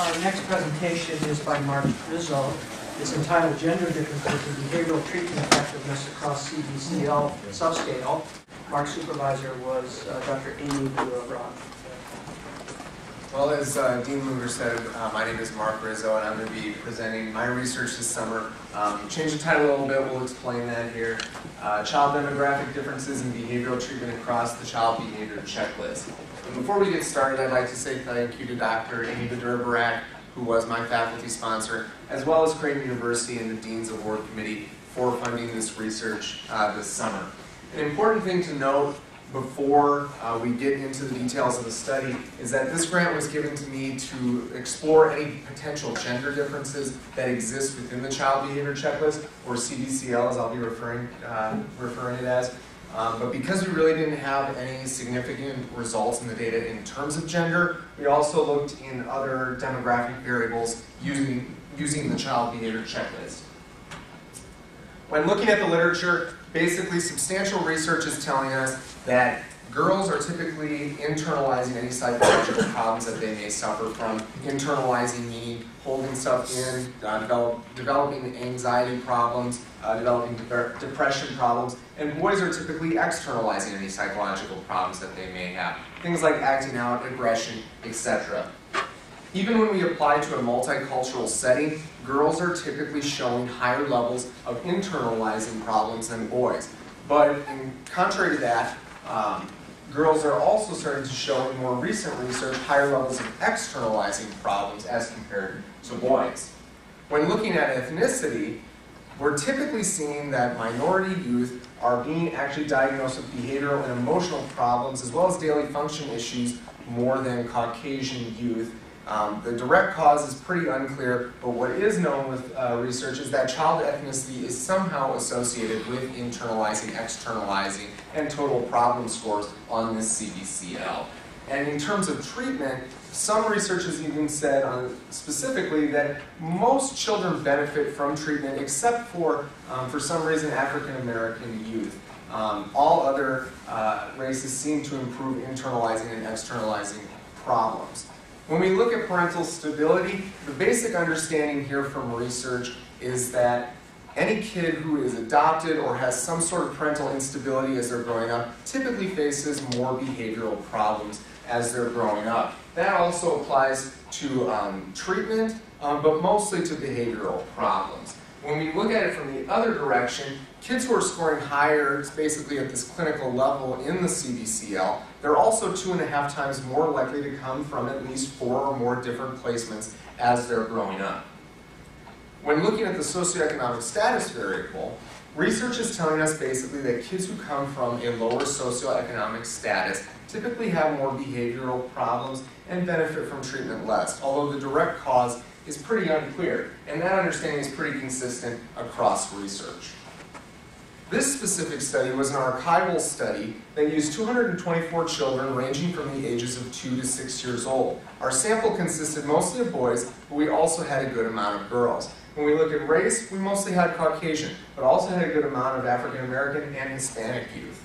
Our next presentation is by Marc Rizzo. It's entitled Gender Differences in Behavioral Treatment Effectiveness Across CBCL Subscale. Mark's supervisor was Dr. Amy Badura-Brack. Well, as Dean Luger said, my name is Marc Rizzo, and I'm going to be presenting my research this summer. Change the title a little bit, we'll explain that here. Child Demographic Differences in Behavioral Treatment Across the Child Behavior Checklist. And before we get started, I'd like to say thank you to Dr. Amy Badura-Brack, who was my faculty sponsor, as well as Creighton University and the Dean's Award Committee for funding this research this summer. An important thing to note before we get into the details of the study is that this grant was given to me to explore any potential gender differences that exist within the Child Behavior Checklist, or CBCL as I'll be referring it as. But because we really didn't have any significant results in the data in terms of gender, we also looked in other demographic variables using the Child Behavior Checklist. When looking at the literature, basically substantial research is telling us that girls are typically internalizing any psychological problems that they may suffer from. Internalizing meaning holding stuff in, developing anxiety problems, developing depression problems, and boys are typically externalizing any psychological problems that they may have. Things like acting out, aggression, etc. Even when we apply to a multicultural setting, girls are typically showing higher levels of internalizing problems than boys. But contrary to that, girls are also starting to show in more recent research higher levels of externalizing problems as compared to boys. When looking at ethnicity, we're typically seeing that minority youth are being actually diagnosed with behavioral and emotional problems as well as daily function issues more than Caucasian youth. The direct cause is pretty unclear, but what is known with research is that child ethnicity is somehow associated with internalizing, externalizing, and total problem scores on this CBCL. And in terms of treatment, some research has even said specifically that most children benefit from treatment except for some reason, African-American youth. All other races seem to improve internalizing and externalizing problems. When we look at parental stability, the basic understanding here from research is that any kid who is adopted or has some sort of parental instability as they're growing up typically faces more behavioral problems as they're growing up. That also applies to treatment, but mostly to behavioral problems. When we look at it from the other direction, kids who are scoring higher, basically at this clinical level in the CBCL, they're also 2.5 times more likely to come from at least 4 or more different placements as they're growing up. When looking at the socioeconomic status variable, research is telling us basically that kids who come from a lower socioeconomic status typically have more behavioral problems and benefit from treatment less, although the direct cause is pretty unclear, and that understanding is pretty consistent across research. This specific study was an archival study that used 224 children ranging from the ages of 2 to 6 years old. Our sample consisted mostly of boys, but we also had a good amount of girls. When we look at race, we mostly had Caucasian, but also had a good amount of African American and Hispanic youth.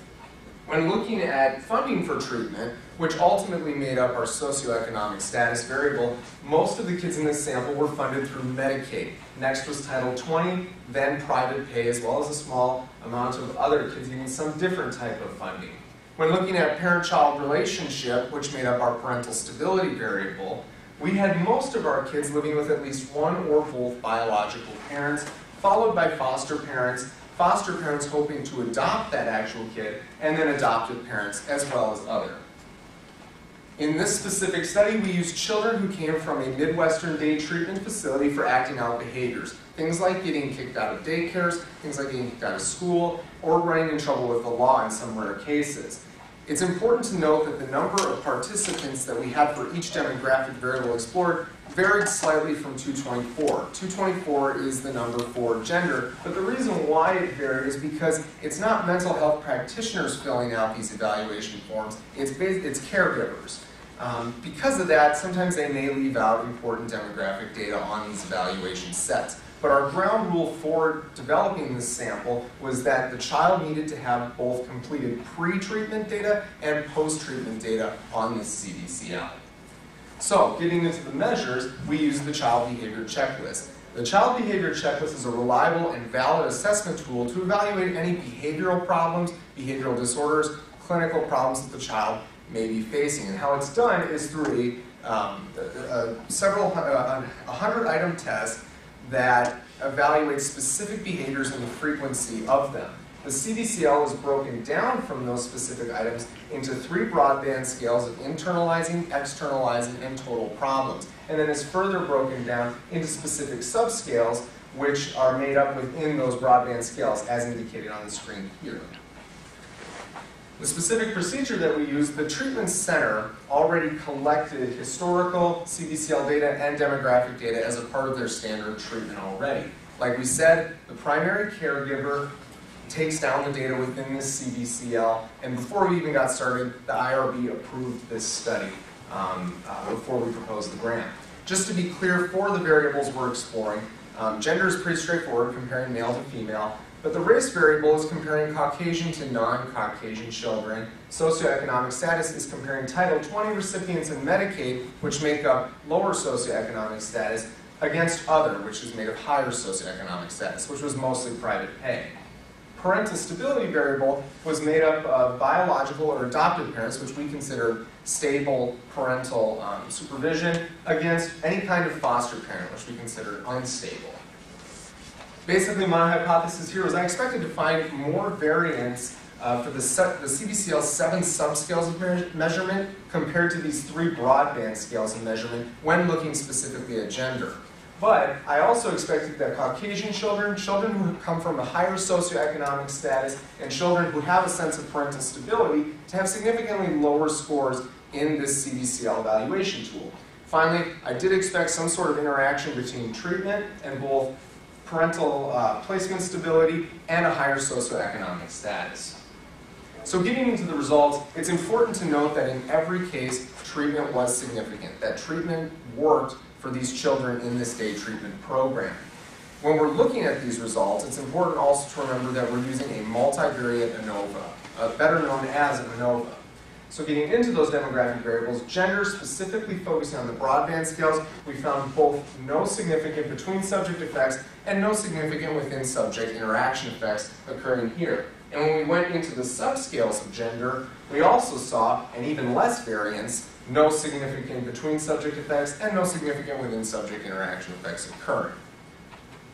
When looking at funding for treatment, which ultimately made up our socioeconomic status variable, most of the kids in this sample were funded through Medicaid. Next was Title 20, then private pay, as well as a small amount of other kids needing some different type of funding. When looking at parent-child relationship, which made up our parental stability variable, we had most of our kids living with at least one or both biological parents, followed by foster parents hoping to adopt that actual kid, and then adoptive parents as well as other. In this specific study, we used children who came from a Midwestern day treatment facility for acting out behaviors. Things like getting kicked out of daycares, things like getting kicked out of school, or running in trouble with the law in some rare cases. It's important to note that the number of participants that we had for each demographic variable explored varied slightly from 224. 224 is the number for gender, but the reason why it varied is because it's not mental health practitioners filling out these evaluation forms, it's caregivers. Because of that, sometimes they may leave out important demographic data on these evaluation sets. But our ground rule for developing this sample was that the child needed to have both completed pre-treatment data and post-treatment data on the CBCL. So, getting into the measures, we use the Child Behavior Checklist. The Child Behavior Checklist is a reliable and valid assessment tool to evaluate any behavioral problems, behavioral disorders, clinical problems that the child may be facing. And how it's done is through a 100-item test that evaluates specific behaviors and the frequency of them. The CBCL is broken down from those specific items into 3 broadband scales of internalizing, externalizing, and total problems. And then it's further broken down into specific subscales, which are made up within those broadband scales, as indicated on the screen here. The specific procedure that we use, the treatment center already collected historical CBCL data and demographic data as a part of their standard treatment already. Like we said, the primary caregiver takes down the data within this CBCL, and before we even got started, the IRB approved this study before we proposed the grant. Just to be clear, 4 of the variables we're exploring, gender is pretty straightforward, comparing male to female, but the race variable is comparing Caucasian to non-Caucasian children. Socioeconomic status is comparing Title XX recipients in Medicaid, which make up lower socioeconomic status, against other, which is made of higher socioeconomic status, which was mostly private pay. Parental stability variable was made up of biological or adoptive parents, which we consider stable parental supervision, against any kind of foster parent, which we consider unstable. Basically, my hypothesis here was I expected to find more variance for the CBCL's 7 subscales of measurement compared to these 3 broadband scales of measurement when looking specifically at gender. But I also expected that Caucasian children, children who come from a higher socioeconomic status, and children who have a sense of parental stability to have significantly lower scores in this CBCL evaluation tool. Finally, I did expect some sort of interaction between treatment and both parental placement stability and a higher socioeconomic status. So getting into the results, it's important to note that in every case, treatment was significant, that treatment worked for these children in this day treatment program. When we're looking at these results, it's important also to remember that we're using a multivariate ANOVA, better known as an MANOVA. So getting into those demographic variables, gender specifically focusing on the broadband scales, we found both no significant between subject effects and no significant within subject interaction effects occurring here. And when we went into the subscales of gender, we also saw an even less variance, no significant between subject effects and no significant within subject interaction effects occurring.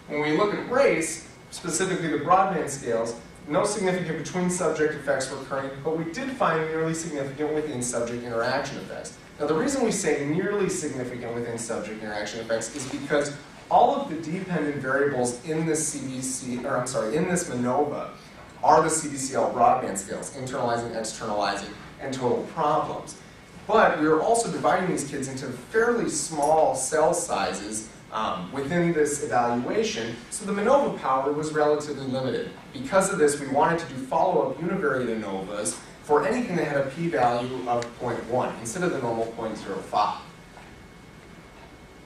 When we look at race, specifically the broadband scales, no significant between subject effects were occurring, but we did find nearly significant within subject interaction effects. Now the reason we say nearly significant within subject interaction effects is because all of the dependent variables in this MANOVA are the CBCL broadband scales, internalizing, externalizing, and total problems. But we are also dividing these kids into fairly small cell sizes within this evaluation, so the MANOVA power was relatively limited. Because of this, we wanted to do follow-up univariate ANOVAs for anything that had a p-value of 0.1 instead of the normal 0.05.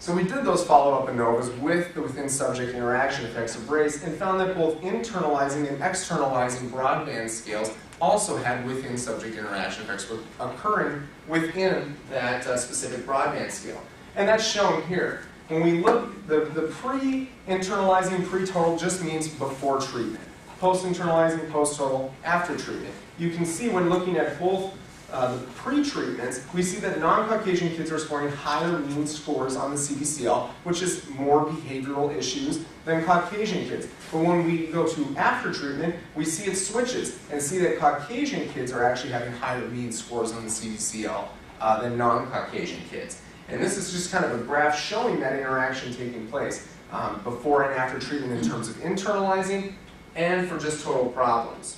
So we did those follow-up ANOVAs with the within-subject interaction effects of race and found that both internalizing and externalizing broadband scales also had within-subject interaction effects occurring within that specific broadband scale. And that's shown here. When we look, the pre-internalizing, pre-total just means before treatment. Post-internalizing, post-total, after treatment. You can see when looking at both the pre-treatments, we see that non-Caucasian kids are scoring higher mean scores on the CBCL, which is more behavioral issues than Caucasian kids. But when we go to after treatment, we see it switches and see that Caucasian kids are actually having higher mean scores on the CBCL than non-Caucasian kids. And this is just kind of a graph showing that interaction taking place before and after treatment in terms of internalizing and for just total problems.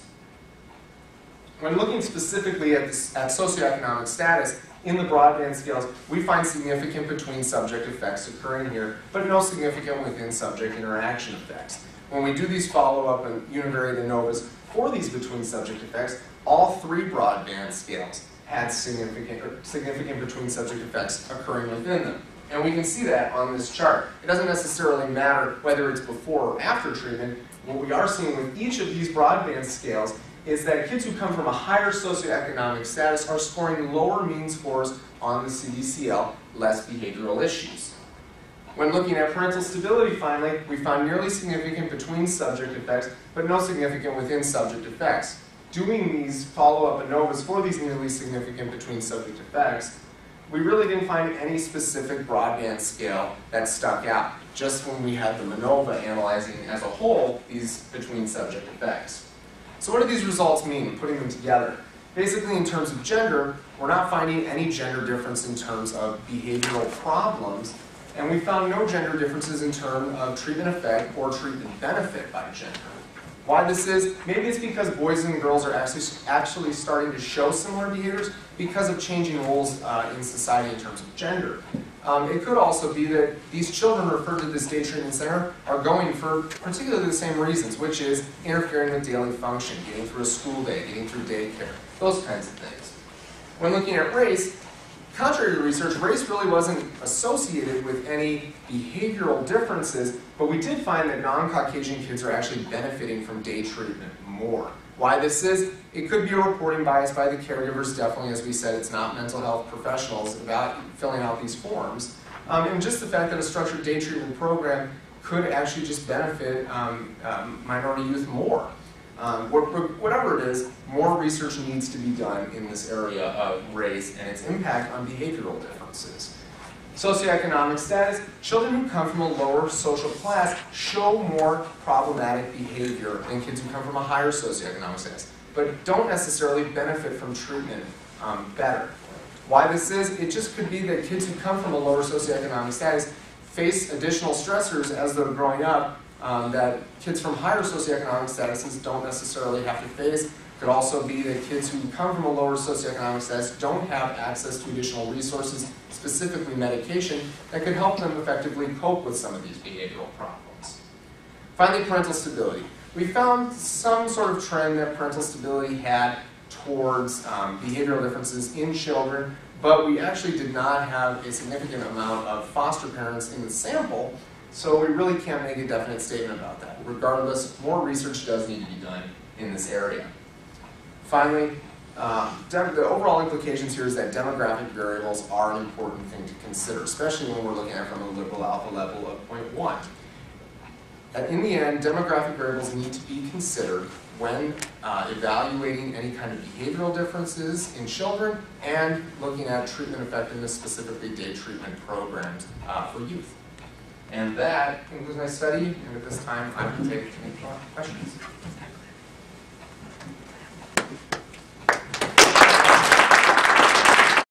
When looking specifically at socioeconomic status in the broadband scales, we find significant between subject effects occurring here, but no significant within subject interaction effects. When we do these follow-up and univariate ANOVAs for these between subject effects, all 3 broadband scales had significant between subject effects occurring within them. And we can see that on this chart. It doesn't necessarily matter whether it's before or after treatment. What we are seeing with each of these broadband scales is that kids who come from a higher socioeconomic status are scoring lower mean scores on the CBCL less behavioral issues. When looking at parental stability, finally, we found nearly significant between subject effects, but no significant within subject effects. Doing these follow-up ANOVAs for these nearly significant between subject effects, we really didn't find any specific broadband scale that stuck out, just when we had the MANOVA analyzing as a whole these between subject effects. So what do these results mean, putting them together? Basically, in terms of gender, we're not finding any gender difference in terms of behavioral problems, and we found no gender differences in terms of treatment effect or treatment benefit by gender. Why this is, maybe it's because boys and girls are actually starting to show similar behaviors because of changing roles in society in terms of gender. It could also be that these children referred to this day treatment center are going for particularly the same reasons, which is interfering with daily function, getting through a school day, getting through daycare, those kinds of things. When looking at race, contrary to research, race really wasn't associated with any behavioral differences, but we did find that non-Caucasian kids are actually benefiting from day treatment more. Why this is, it could be a reporting bias by the caregivers, definitely, as we said, it's not mental health professionals about filling out these forms. And just the fact that a structured day treatment program could actually just benefit minority youth more. Whatever it is, more research needs to be done in this area of race and its impact on behavioral differences. Socioeconomic status, children who come from a lower social class show more problematic behavior than kids who come from a higher socioeconomic status, but don't necessarily benefit from treatment better. Why this is, it just could be that kids who come from a lower socioeconomic status face additional stressors as they're growing up that kids from higher socioeconomic statuses don't necessarily have to face. Could also be that kids who come from a lower socioeconomic status don't have access to additional resources, specifically medication, that could help them effectively cope with some of these behavioral problems. Finally, parental stability. We found some sort of trend that parental stability had towards behavioral differences in children, but we actually did not have a significant amount of foster parents in the sample, so we really can't make a definite statement about that. Regardless, more research does need to be done in this area. Finally, the overall implications here is that demographic variables are an important thing to consider, especially when we're looking at from a liberal alpha level of 0.1. And in the end, demographic variables need to be considered when evaluating any kind of behavioral differences in children and looking at treatment effectiveness, specifically day treatment programs for youth. And that concludes my study, and at this time, I will take any questions.